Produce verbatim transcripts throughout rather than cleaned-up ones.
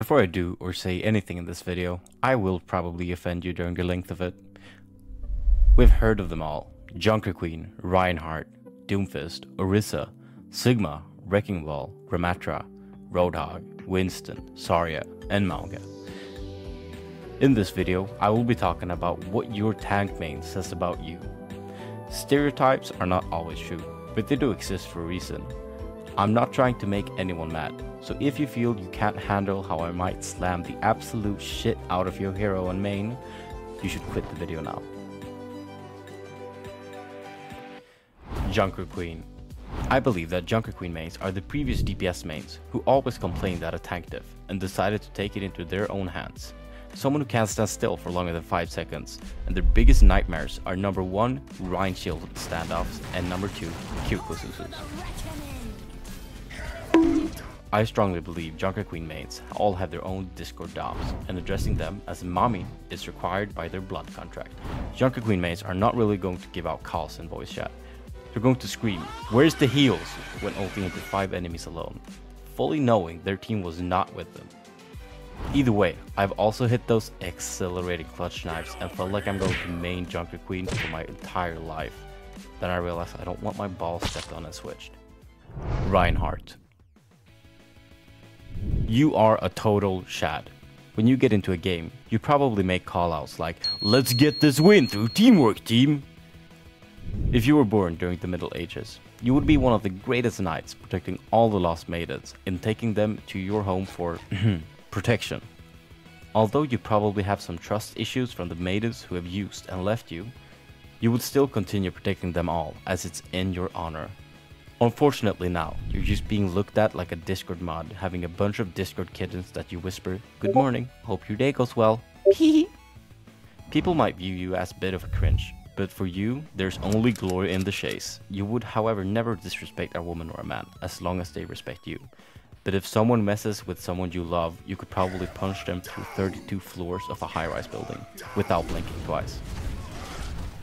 Before I do or say anything in this video, I will probably offend you during the length of it. We've heard of them all. Junker Queen, Reinhardt, Doomfist, Orisa, Sigma, Wrecking Ball, Ramattra, Roadhog, Winston, Zarya, and Mauga. In this video, I will be talking about what your tank main says about you. Stereotypes are not always true, but they do exist for a reason. I'm not trying to make anyone mad, so if you feel you can't handle how I might slam the absolute shit out of your hero and main, you should quit the video now. Junker Queen. I believe that Junker Queen mains are the previous D P S mains who always complained at a tank diff and decided to take it into their own hands. Someone who can't stand still for longer than five seconds, and their biggest nightmares are number one, Rhine shielded standoffs, and number two, Kyukususus. I strongly believe Junker Queen mains all have their own Discord D O Ms, and addressing them as mommy is required by their blood contract. Junker Queen mains are not really going to give out calls in voice chat. They're going to scream, "Where's the heals?" when ulting into five enemies alone, fully knowing their team was not with them. Either way, I've also hit those accelerated clutch knives and felt like I'm going to main Junker Queen for my entire life. Then I realized I don't want my balls stepped on and switched. Reinhardt. You are a total shad. When you get into a game, you probably make callouts like, "Let's get this win through teamwork, team!" If you were born during the Middle Ages, you would be one of the greatest knights protecting all the lost maidens and taking them to your home for protection. Although you probably have some trust issues from the maidens who have used and left you, you would still continue protecting them all as it's in your honor. Unfortunately now, you're just being looked at like a Discord mod, having a bunch of Discord kittens that you whisper, "Good morning, hope your day goes well." People might view you as a bit of a cringe, but for you, there's only glory in the chase. You would however never disrespect a woman or a man, as long as they respect you. But if someone messes with someone you love, you could probably punch them through thirty-two floors of a high-rise building, without blinking twice.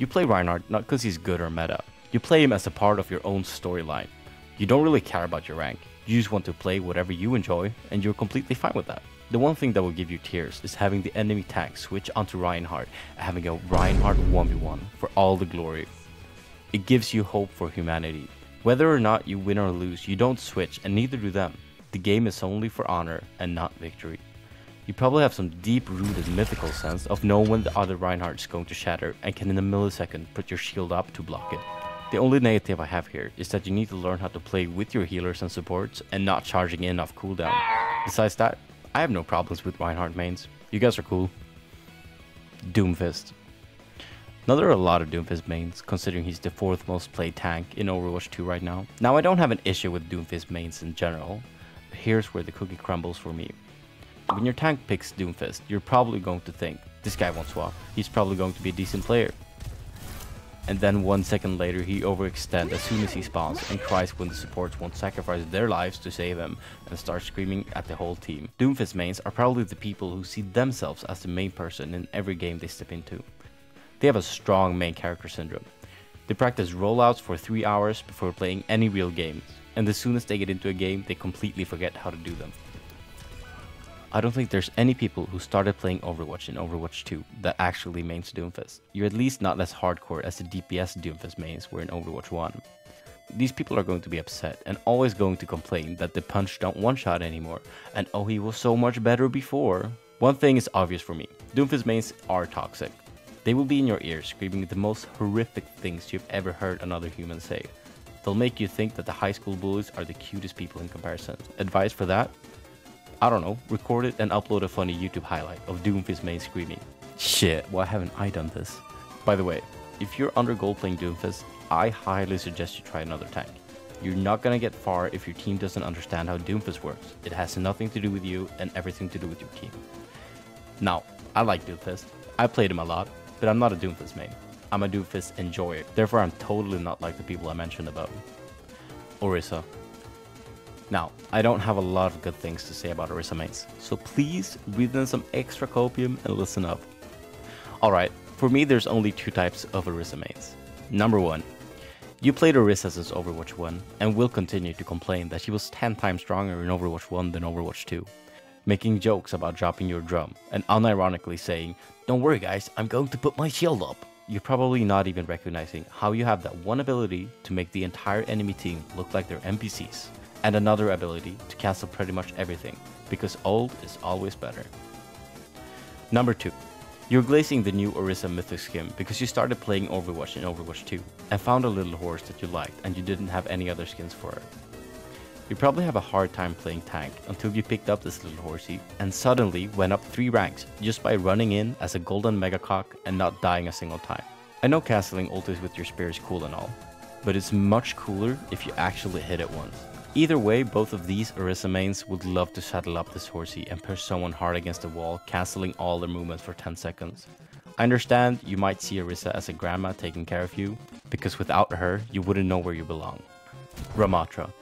You play Reinhardt not because he's good or meta. You play him as a part of your own storyline. You don't really care about your rank, you just want to play whatever you enjoy, and you're completely fine with that. The one thing that will give you tears is having the enemy tank switch onto Reinhardt and having a Reinhardt one v one for all the glory. It gives you hope for humanity. Whether or not you win or lose, you don't switch and neither do them. The game is only for honor and not victory. You probably have some deep-rooted mythical sense of knowing when the other Reinhardt is going to shatter and can in a millisecond put your shield up to block it. The only negative I have here is that you need to learn how to play with your healers and supports and not charging in off cooldown. Besides that, I have no problems with Reinhardt mains. You guys are cool. Doomfist. Now there are a lot of Doomfist mains, considering he's the fourth most played tank in Overwatch two right now. Now I don't have an issue with Doomfist mains in general, but here's where the cookie crumbles for me. When your tank picks Doomfist, you're probably going to think, "This guy won't swap, he's probably going to be a decent player." And then one second later he overextends as soon as he spawns and cries when the supports won't sacrifice their lives to save him and starts screaming at the whole team. Doomfist mains are probably the people who see themselves as the main person in every game they step into. They have a strong main character syndrome. They practice rollouts for three hours before playing any real games, and as soon as they get into a game they completely forget how to do them. I don't think there's any people who started playing Overwatch in Overwatch two that actually mains Doomfist. You're at least not as hardcore as the D P S Doomfist mains were in Overwatch one. These people are going to be upset and always going to complain that the punch don't one-shot anymore and, "Oh, he was so much better before." One thing is obvious for me, Doomfist mains are toxic. They will be in your ear screaming the most horrific things you've ever heard another human say. They'll make you think that the high school bullies are the cutest people in comparison. Advice for that? I don't know, record it and upload a funny YouTube highlight of Doomfist main screaming, "Shit, why haven't I done this?" By the way, if you're under gold playing Doomfist, I highly suggest you try another tank. You're not gonna get far if your team doesn't understand how Doomfist works. It has nothing to do with you and everything to do with your team. Now, I like Doomfist, I played him a lot, but I'm not a Doomfist main. I'm a Doomfist enjoyer, therefore I'm totally not like the people I mentioned above. Orisa. Now, I don't have a lot of good things to say about Orisa mains, so please breathe in some extra copium and listen up. Alright, for me there's only two types of Orisa mains. Number one. You played Orisa since Overwatch one and will continue to complain that she was ten times stronger in Overwatch one than Overwatch two. making jokes about dropping your drum, and unironically saying, "Don't worry guys, I'm going to put my shield up." You're probably not even recognizing how you have that one ability to make the entire enemy team look like they're N P Cs, and another ability to cancel pretty much everything, because old is always better. Number two. You're glazing the new Orisa mythic skin because you started playing Overwatch in Overwatch two and found a little horse that you liked and you didn't have any other skins for her. You probably have a hard time playing tank until you picked up this little horsey and suddenly went up three ranks just by running in as a golden megacock and not dying a single time. I know cancelling ultis with your spear is cool and all, but it's much cooler if you actually hit it once. Either way, both of these Orisa mains would love to saddle up this horsey and push someone hard against the wall, cancelling all their movement for ten seconds. I understand you might see Orisa as a grandma taking care of you, because without her, you wouldn't know where you belong. Ramattra.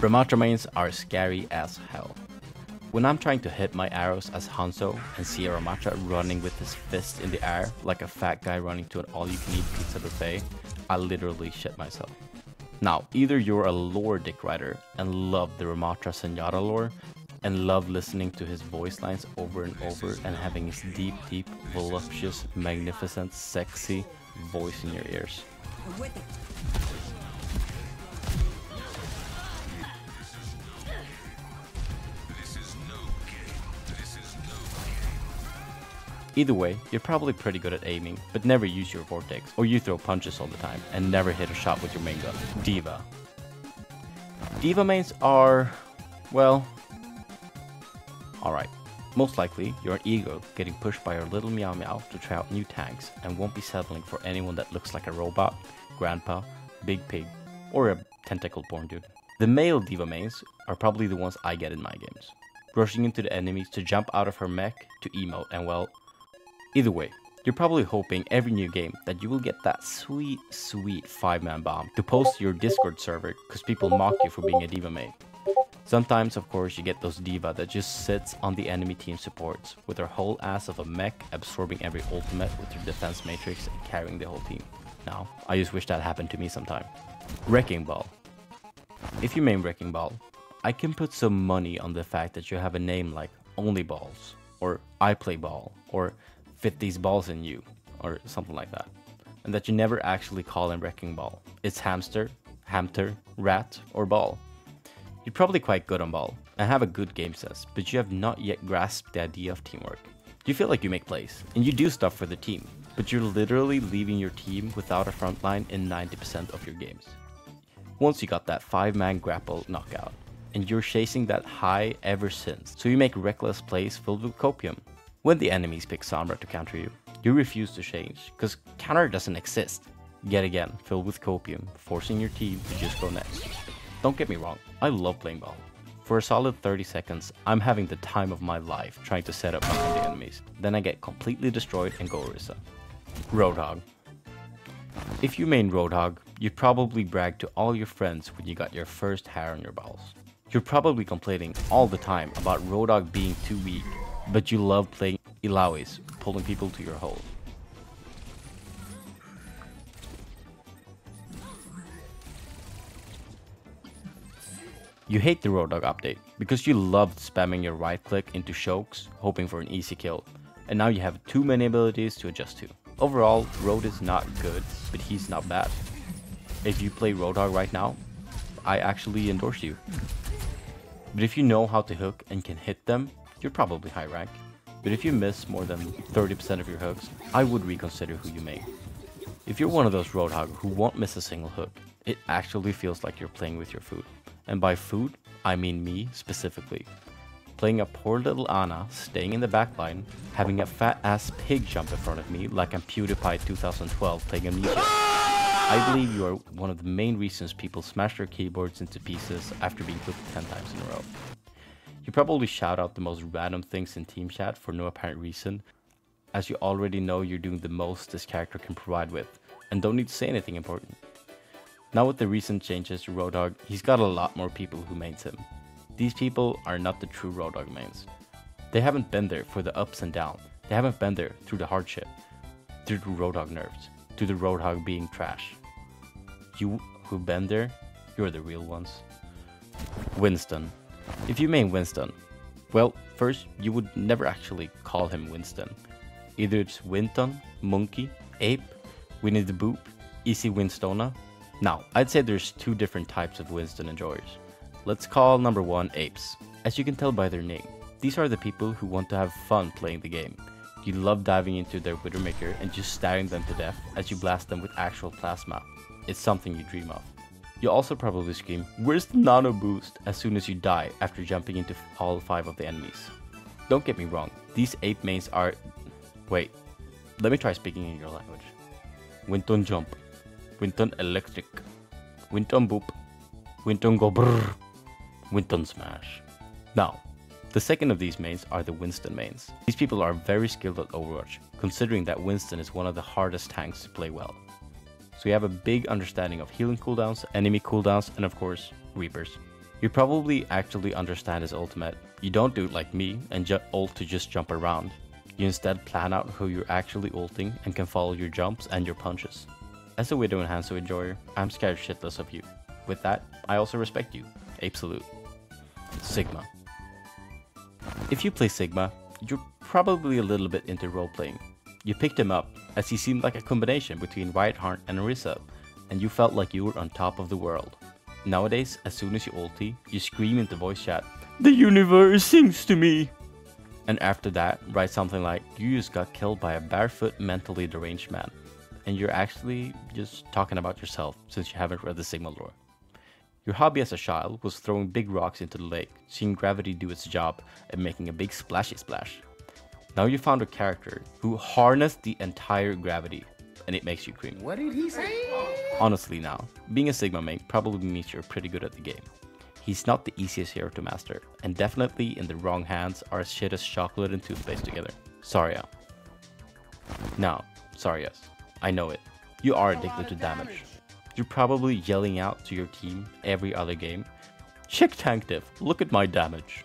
Ramattra mains are scary as hell. When I'm trying to hit my arrows as Hanzo and see a Ramattra running with his fist in the air like a fat guy running to an all-you-can-eat pizza buffet, I literally shit myself. Now, either you're a lore dick writer and love the Ramattra Zenyatta lore and love listening to his voice lines over and over and having his deep, deep, voluptuous, magnificent, sexy voice in your ears. Either way, you're probably pretty good at aiming, but never use your vortex, or you throw punches all the time, and never hit a shot with your main gun. D.Va. D.Va mains are... well... alright. Most likely, you're an ego getting pushed by your little meow meow to try out new tanks, and won't be settling for anyone that looks like a robot, grandpa, big pig, or a tentacle porn dude. The male D.Va mains are probably the ones I get in my games. Rushing into the enemies to jump out of her mech to emote and well... either way, you're probably hoping every new game that you will get that sweet, sweet five man bomb to post to your Discord server because people mock you for being a D.Va main. Sometimes, of course, you get those D.Va that just sits on the enemy team supports with her whole ass of a mech absorbing every ultimate with her defense matrix and carrying the whole team. Now, I just wish that happened to me sometime. Wrecking Ball. If you main Wrecking Ball, I can put some money on the fact that you have a name like Only Balls, or I Play Ball, or fit these balls in you, or something like that, and that you never actually call him Wrecking Ball. It's hamster, hamter, rat, or ball. You're probably quite good on ball, and have a good game sense, but you have not yet grasped the idea of teamwork. You feel like you make plays, and you do stuff for the team, but you're literally leaving your team without a frontline in ninety percent of your games. Once you got that five man grapple knockout, and you're chasing that high ever since, so you make reckless plays filled with copium. When the enemies pick Sombra to counter you, you refuse to change, cause counter doesn't exist. Yet again, filled with copium, forcing your team to just go next. Don't get me wrong, I love playing ball. For a solid thirty seconds, I'm having the time of my life trying to set up behind the enemies. Then I get completely destroyed and go Orisa. Roadhog. If you main Roadhog, you probably brag to all your friends when you got your first hair on your balls. You're probably complaining all the time about Roadhog being too weak, but you love playing Illaois, pulling people to your hole. You hate the Roadhog update because you loved spamming your right click into chokes, hoping for an easy kill, and now you have too many abilities to adjust to. Overall, Road is not good, but he's not bad. If you play Roadhog right now, I actually endorse you. But if you know how to hook and can hit them, you're probably high rank, but if you miss more than thirty percent of your hooks, I would reconsider who you make. If you're one of those Roadhog who won't miss a single hook, it actually feels like you're playing with your food. And by food, I mean me specifically. Playing a poor little Anna, staying in the backline, having a fat ass pig jump in front of me like I'm PewDiePie two thousand twelve playing Amnesia. I believe you are one of the main reasons people smash their keyboards into pieces after being cooked ten times in a row. You probably shout out the most random things in team chat for no apparent reason, as you already know you're doing the most this character can provide with, and don't need to say anything important. Now with the recent changes to Roadhog, he's got a lot more people who mains him. These people are not the true Roadhog mains. They haven't been there for the ups and downs, they haven't been there through the hardship, through the Roadhog nerfs, through the Roadhog being trash. You who've been there, you're the real ones. Winston. If you main Winston, Well, first, you would never actually call him Winston. Either it's Winton, Monkey, Ape, Winnie the Boop, Easy Winstona. Now, I'd say there's two different types of Winston enjoyers. Let's call number one apes. As you can tell by their name, these are the people who want to have fun playing the game. You love diving into their Widowmaker and just staring them to death as you blast them with actual plasma. It's something you dream of. You also probably scream, "Where's the nano boost?" as soon as you die after jumping into all five of the enemies. Don't get me wrong, these ape mains are... Wait, let me try speaking in your language. Winton jump. Winton electric. Winton boop. Winton go brrr. Winton smash. Now, the second of these mains are the Winston mains. These people are very skilled at Overwatch, considering that Winston is one of the hardest tanks to play well. So you have a big understanding of healing cooldowns, enemy cooldowns, and of course, Reapers. You probably actually understand his ultimate. You don't do it like me and ju ult to just jump around. You instead plan out who you're actually ulting and can follow your jumps and your punches. As a Widow and Hanzo enjoyer, I'm scared shitless of you. With that, I also respect you. Ape salute. Sigma. If you play Sigma, you're probably a little bit into roleplaying. You picked him up, as he seemed like a combination between Reinhardt and Orisa, and you felt like you were on top of the world. Nowadays, as soon as you ulti, you scream into voice chat, "The universe sings to me!" And after that, write something like, "You just got killed by a barefoot mentally deranged man," and you're actually just talking about yourself since you haven't read the Sigma lore. Your hobby as a child was throwing big rocks into the lake, seeing gravity do its job and making a big splashy splash. Now you found a character who harnessed the entire gravity, and it makes you cream. What did he say? Honestly now, being a Sigma main probably means you're pretty good at the game. He's not the easiest hero to master, and definitely in the wrong hands are as shit as chocolate and toothpaste together. Zarya. Now, Zarya, I know it. You are addicted to damage. damage. You're probably yelling out to your team every other game, "Check tank diff, look at my damage."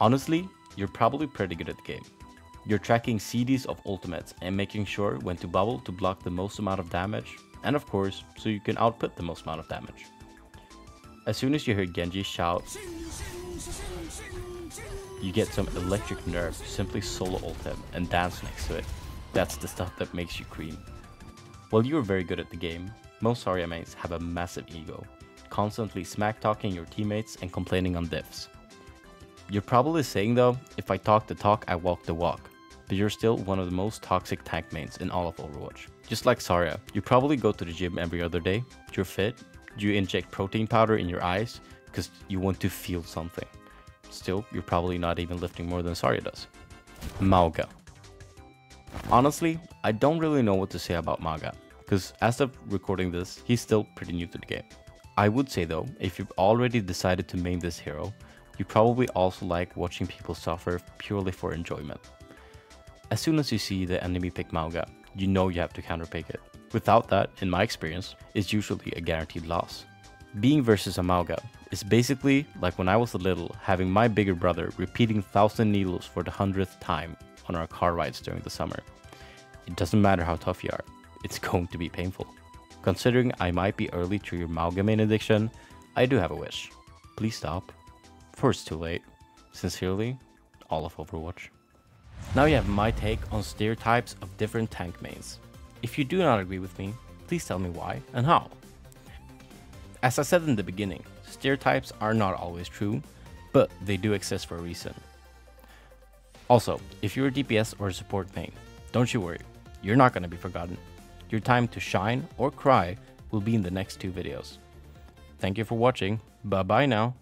Honestly, you're probably pretty good at the game. You're tracking C Ds of ultimates and making sure when to bubble to block the most amount of damage, and of course, so you can output the most amount of damage. As soon as you hear Genji shout, you get some electric nerve to simply solo ult him and dance next to it. That's the stuff that makes you cream. While you are very good at the game, most Zarya mains have a massive ego, constantly smack talking your teammates and complaining on diffs. You're probably saying though, "If I talk the talk, I walk the walk," but you're still one of the most toxic tank mains in all of Overwatch. Just like Zarya, you probably go to the gym every other day, you're fit, you inject protein powder in your eyes because you want to feel something. Still, you're probably not even lifting more than Zarya does. Mauga. Honestly, I don't really know what to say about Mauga, because as of recording this, he's still pretty new to the game. I would say though, if you've already decided to main this hero, you probably also like watching people suffer purely for enjoyment. As soon as you see the enemy pick Mauga, you know you have to counterpick it. Without that, in my experience, it's usually a guaranteed loss. Being versus a Mauga is basically like when I was little having my bigger brother repeating thousand needles for the hundredth time on our car rides during the summer. It doesn't matter how tough you are. It's going to be painful. Considering I might be early to your Mauga main addiction, I do have a wish. Please stop, before it's too late. Sincerely, all of Overwatch. Now you have my take on stereotypes of different tank mains. If you do not agree with me, please tell me why and how. As I said in the beginning, stereotypes are not always true, but they do exist for a reason. Also, if you're a D P S or a support main, don't you worry, you're not going to be forgotten. Your time to shine or cry will be in the next two videos. Thank you for watching. Bye bye now.